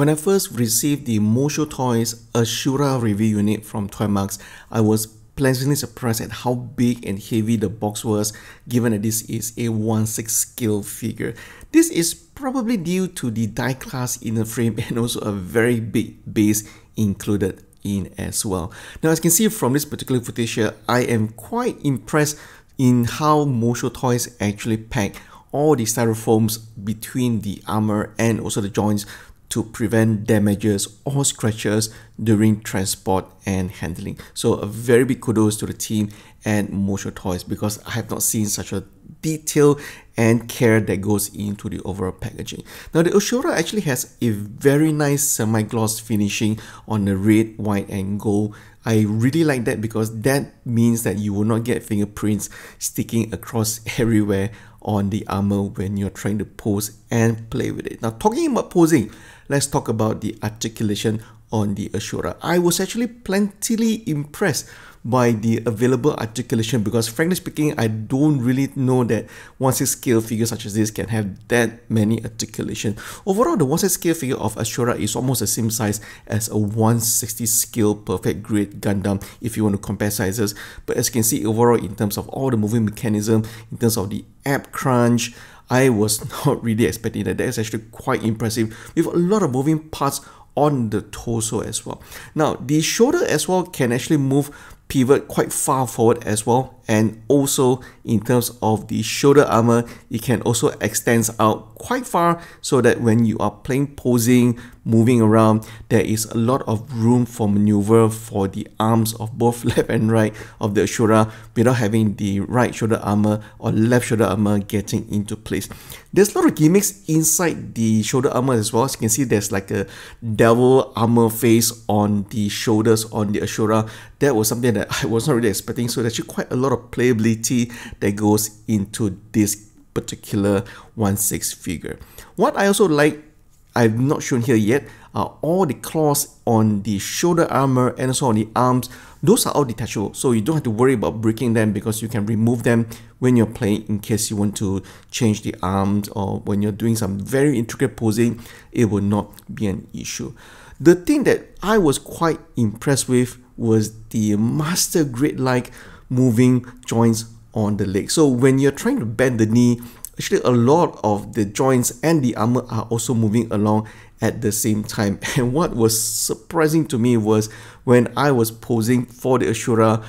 When I first received the MoShow Toys Asyura review unit from Toymarks, I was pleasantly surprised at how big and heavy the box was, given that this is a 1/6 scale figure. This is probably due to the die cast inner frame and also a very big base included in as well. Now, as you can see from this particular footage here, I am quite impressed in how MoShow Toys actually pack all the styrofoams between the armor and also the joints to prevent damages or scratches during transport and handling. So a very big kudos to the team at MoShow Toys, because I have not seen such a detail and care that goes into the overall packaging. Now, the Asyura actually has a very nice semi-gloss finishing on the red, white and gold. I really like that because that means that you will not get fingerprints sticking across everywhere on the armor when you're trying to pose and play with it. Now, talking about posing, let's talk about the articulation on the Asyura. I was actually plentifully impressed by the available articulation, because frankly speaking, I don't really know that 1/6 scale figures such as this can have that many articulation. Overall, the 1/6 scale figure of Asyura is almost the same size as a 1/60 scale perfect grade Gundam if you want to compare sizes. But as you can see, overall in terms of all the moving mechanism, in terms of the ab crunch, I was not really expecting that. That is actually quite impressive, with a lot of moving parts on the torso as well. Now, the shoulder as well can actually move, pivot quite far forward as well, and also in terms of the shoulder armor, it can also extend out quite far, so that when you are playing posing, moving around, there is a lot of room for maneuver for the arms of both left and right of the Asyura, without having the right shoulder armor or left shoulder armor getting into place. There's a lot of gimmicks inside the shoulder armor as well. As you can see, there's like a devil armor face on the shoulders on the Asyura. That was something that I was not really expecting, so there's actually quite a lot of playability that goes into this particular 1/6 figure. What I also like, I've not shown here yet, are all the claws on the shoulder armor and also on the arms. Those are all detachable, so you don't have to worry about breaking them, because you can remove them when you're playing, in case you want to change the arms or when you're doing some very intricate posing, it will not be an issue. The thing that I was quite impressed with was the master grade like moving joints on the leg. So when you're trying to bend the knee, actually a lot of the joints and the armor are also moving along at the same time. And what was surprising to me was, when I was posing for the Asyura,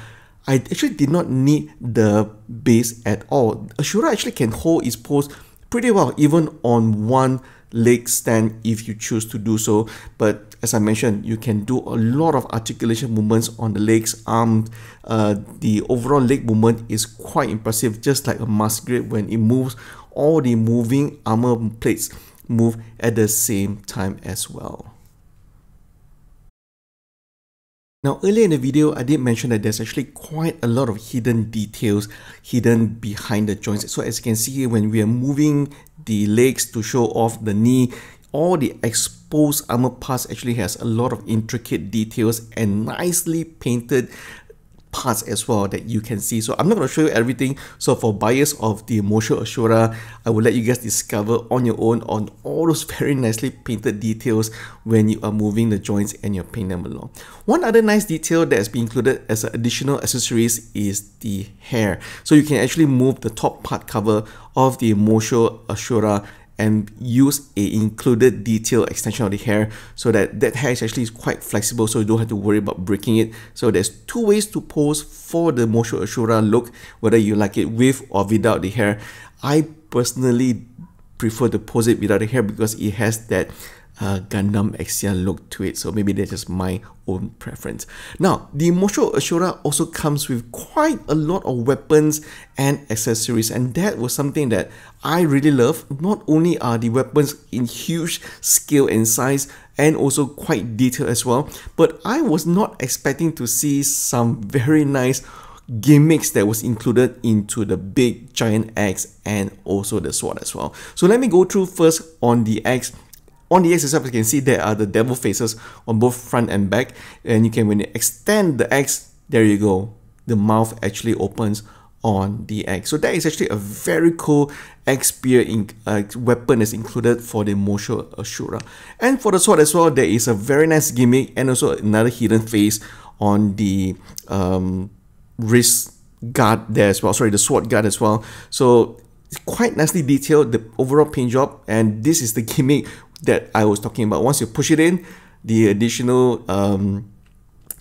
I actually did not need the base at all. Asyura actually can hold its pose pretty well, even on one leg stand if you choose to do so. But as I mentioned, you can do a lot of articulation movements on the legs, arms. The overall leg movement is quite impressive, just like a mask grip. When it moves, all the moving armor plates move at the same time as well. Now, earlier in the video, I did mention that there's actually quite a lot of hidden details hidden behind the joints. So as you can see, when we are moving the legs to show off the knee, all the exposed armor parts actually has a lot of intricate details and nicely painted parts as well that you can see. So I'm not going to show you everything, so for buyers of the MoShow Asyura, I will let you guys discover on your own on all those very nicely painted details when you are moving the joints and you're painting them along. One other nice detail that's been included as an additional accessories is the hair. So you can actually move the top part cover of the MoShow Asyura and use a included detail extension of the hair, so that hair is actually quite flexible, so you don't have to worry about breaking it. So there's two ways to pose for the MoShow Asyura look, whether you like it with or without the hair. I personally prefer to pose it without the hair, because it has that Gundam Exia look to it. So maybe that's just my own preference. Now, the MoShow Asyura also comes with quite a lot of weapons and accessories, and that was something that I really love. Not only are the weapons in huge scale and size and also quite detailed as well, but I was not expecting to see some very nice gimmicks that was included into the big giant axe and also the sword as well. So let me go through first on the axe. On the axe itself, you can see there are the devil faces on both front and back, and you can, when you extend the axe, there you go, the mouth actually opens on the X. So that is actually a very cool X spear weapon that's included for the MoShow Asyura. And for the sword as well, there is a very nice gimmick and also another hidden face on the wrist guard there as well, sorry, the sword guard as well. So it's quite nicely detailed, the overall paint job, and this is the gimmick that I was talking about. Once you push it in, the additional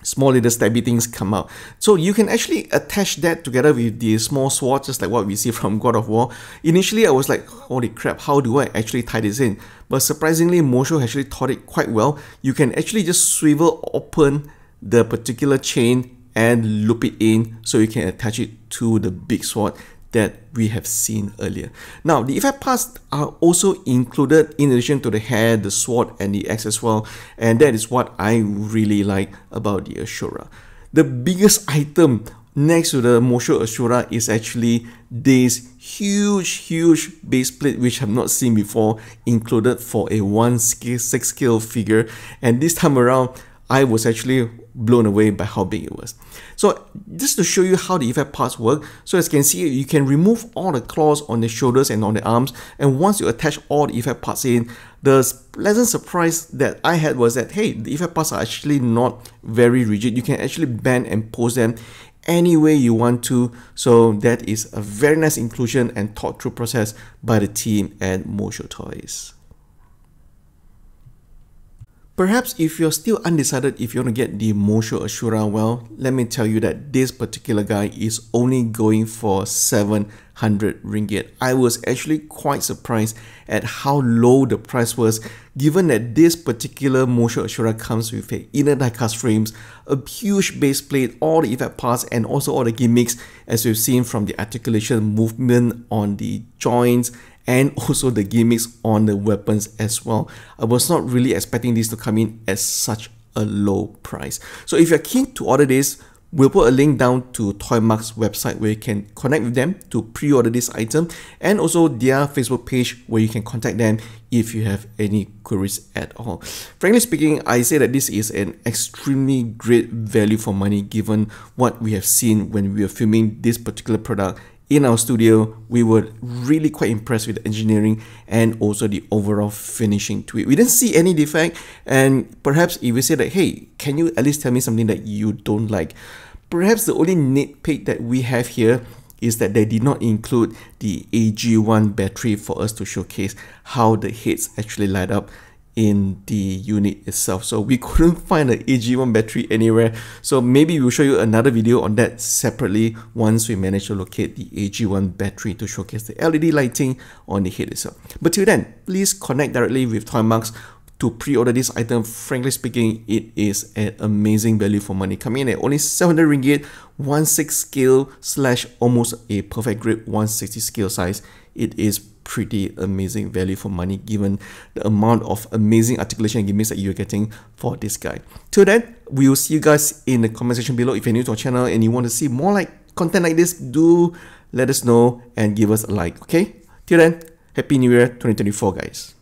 small little stabby things come out. So you can actually attach that together with the small sword, just like what we see from God of War. Initially, I was like, holy crap, how do I actually tie this in? But surprisingly, MoShow actually taught it quite well. You can actually just swivel open the particular chain and loop it in so you can attach it to the big sword that we have seen earlier. Now, the effect parts are also included in addition to the hair, the sword, and the axe as well. And that is what I really like about the Asyura. The biggest item next to the MoShow Asyura is actually this huge base plate, which I've not seen before, included for a 1/6 scale figure. And this time around, I was actually blown away by how big it was. So just to show you how the effect parts work, so as you can see, you can remove all the claws on the shoulders and on the arms, and once you attach all the effect parts in, the pleasant surprise that I had was that, hey, the effect parts are actually not very rigid. You can actually bend and pose them any way you want to. So that is a very nice inclusion and thought through process by the team at MoShow Toys. Perhaps if you're still undecided if you want to get the MoShow Asyura, well, let me tell you that this particular guy is only going for 700 ringgit. I was actually quite surprised at how low the price was, given that this particular MoShow Asyura comes with an inner diecast frames, a huge base plate, all the effect parts, and also all the gimmicks, as we've seen from the articulation movement on the joints, and also the gimmicks on the weapons as well. I was not really expecting this to come in at such a low price. So if you're keen to order this, we'll put a link down to Toymarks website where you can connect with them to pre-order this item, and also their Facebook page where you can contact them if you have any queries at all. Frankly speaking, I say that this is an extremely great value for money given what we have seen when we were filming this particular product in our studio. We were really quite impressed with the engineering and also the overall finishing to it. We didn't see any defect, and perhaps if we say that, hey, can you at least tell me something that you don't like? Perhaps the only nitpick that we have here is that they did not include the AG1 battery for us to showcase how the heads actually light up in the unit itself. So we couldn't find an AG1 battery anywhere, so maybe we'll show you another video on that separately once we manage to locate the AG1 battery to showcase the LED lighting on the head itself. But till then, please connect directly with Toymarks to pre-order this item. Frankly speaking, it is an amazing value for money, coming in at only 700 ringgit, 1/6 scale / almost a perfect grip 160 scale size. It is pretty amazing value for money given the amount of amazing articulation and gimmicks that you're getting for this guy. Till then, we will see you guys in the comment section below. If you're new to our channel and you want to see more like content like this, do let us know and give us a like, okay? Till then, Happy New Year 2024, guys.